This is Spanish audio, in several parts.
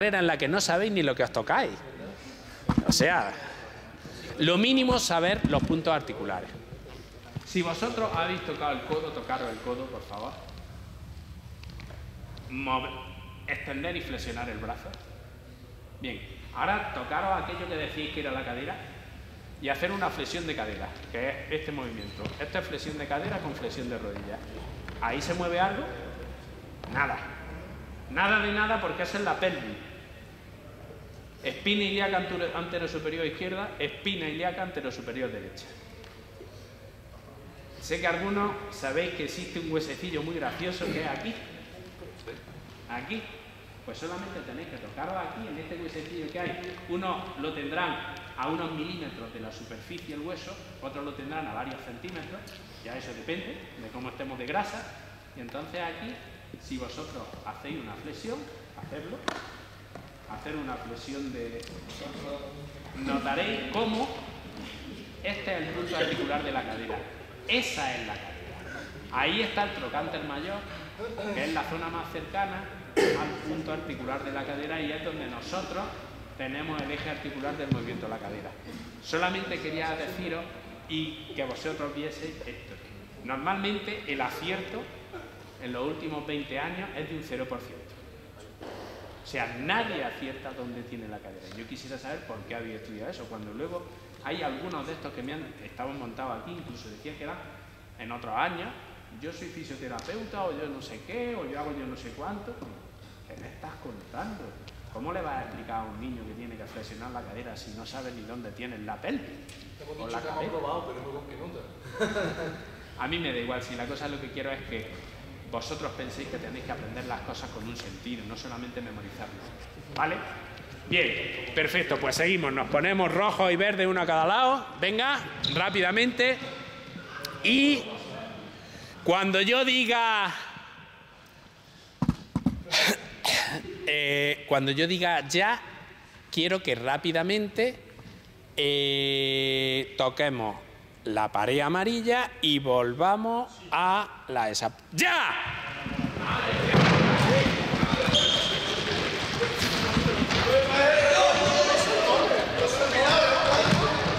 en la que no sabéis ni lo que os tocáis. O sea, lo mínimo es saber los puntos articulares. Si vosotros habéis tocado el codo, tocaros el codo, por favor. Mover, extender y flexionar el brazo. Bien, ahora tocaros aquello que decís que era la cadera y hacer una flexión de cadera, que es este movimiento. Esta es flexión de cadera con flexión de rodilla. ¿Ahí se mueve algo? Nada. Nada de nada porque esa es la pelvis. Espina ilíaca antero superior izquierda, espina ilíaca antero superior derecha. Sé que algunos sabéis que existe un huesecillo muy gracioso que es aquí. Aquí. Pues solamente tenéis que tocarlo aquí, en este huesecillo que hay. Unos lo tendrán a unos milímetros de la superficie del hueso, otros lo tendrán a varios centímetros, ya eso depende de cómo estemos de grasa. Y entonces aquí, si vosotros hacéis una flexión, hacer una flexión de... Notaréis cómo este es el punto articular de la cadera. Esa es la cadera. Ahí está el trocánter mayor, que es la zona más cercana al punto articular de la cadera y es donde nosotros tenemos el eje articular del movimiento de la cadera. Solamente quería deciros y que vosotros vieseis esto. Normalmente el acierto en los últimos 20 años es de un 0%. O sea, nadie acierta dónde tiene la cadera. Yo quisiera saber por qué había estudiado eso, cuando luego hay algunos de estos que me han estado montados aquí, incluso decía que eran en otros años, yo soy fisioterapeuta, o yo no sé qué, o yo hago yo no sé cuánto. ¿Qué me estás contando? ¿Cómo le vas a explicar a un niño que tiene que flexionar la cadera si no sabe ni dónde tiene la pelvis? O la cadera. A mí me da igual, si la cosa lo que quiero es que vosotros penséis que tenéis que aprender las cosas con un sentido, no solamente memorizarlas. ¿Vale? Bien, perfecto, pues seguimos. Nos ponemos rojo y verde uno a cada lado. Venga, rápidamente. Y cuando yo diga... ya, quiero que rápidamente toquemos la pared amarilla y volvamos a la esa. ¡Ya!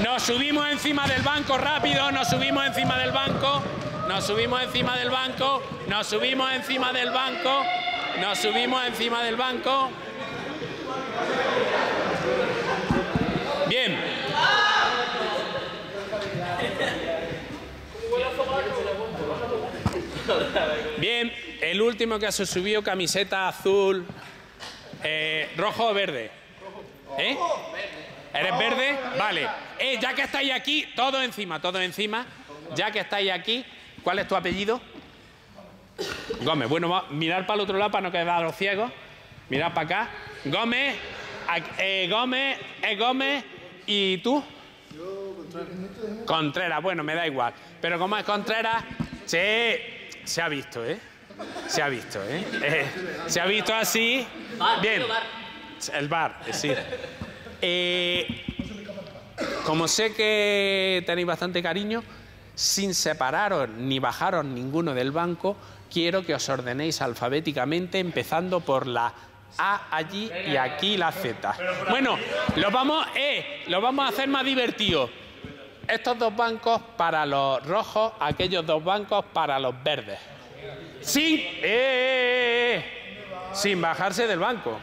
Nos subimos encima del banco rápido, nos subimos encima del banco, nos subimos encima del banco, nos subimos encima del banco, nos subimos encima del banco. Bien. Bien, el último que se subió camiseta azul, rojo o verde. ¿Eh? ¿Eres verde? Vale. Ya que estáis aquí, todo encima, todo encima. Ya que estáis aquí, ¿cuál es tu apellido? Gómez. Bueno, mirad para el otro lado para no quedaros ciegos. Mirad para acá. Gómez, Gómez. ¿Y tú? Yo, Contreras. Contreras, bueno, me da igual. Pero como es Contreras, se ha visto, ¿eh? Se ha visto, ¿eh? Se ha visto así. Bien. El bar, sí. Como sé que tenéis bastante cariño, sin separaros ni bajaros ninguno del banco, quiero que os ordenéis alfabéticamente, empezando por la A allí y aquí la Z. Bueno, lo vamos a hacer más divertido. Estos dos bancos para los rojos, aquellos dos bancos para los verdes. Sin, sin bajarse del banco.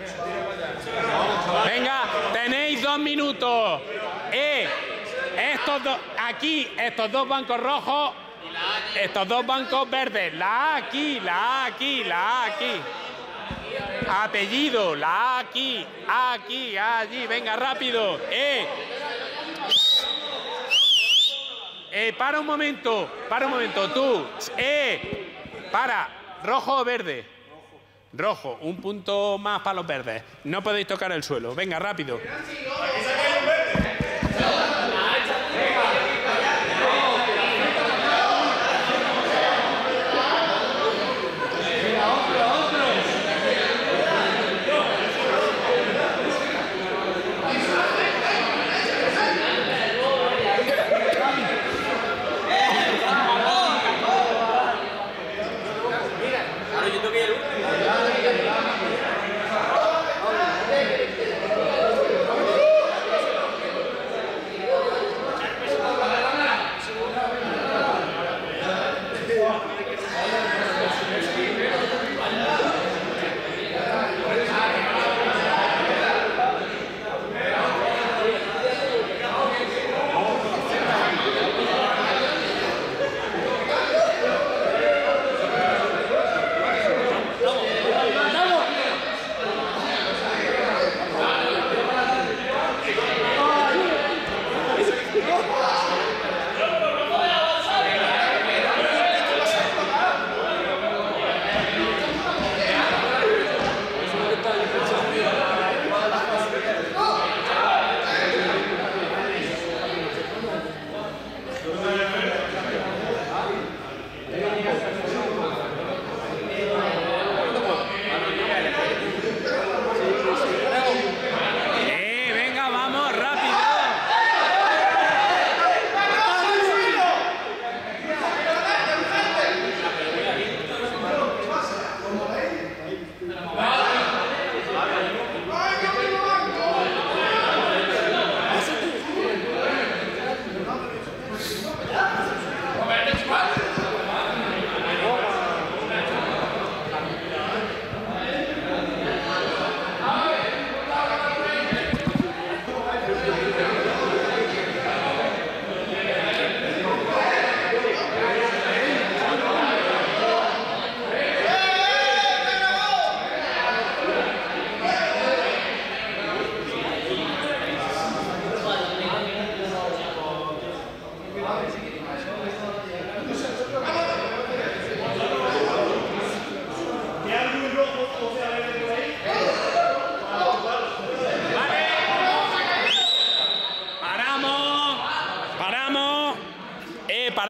Venga, tenéis 2 minutos. Estos dos, aquí, estos dos bancos rojos, estos dos bancos verdes. La A aquí, la A aquí, la A aquí. Apellido, la A aquí, A aquí, A allí. Venga, rápido. Para un momento, tú. Para, rojo o verde. Rojo, un punto más para los verdes. No podéis tocar el suelo. Venga, rápido.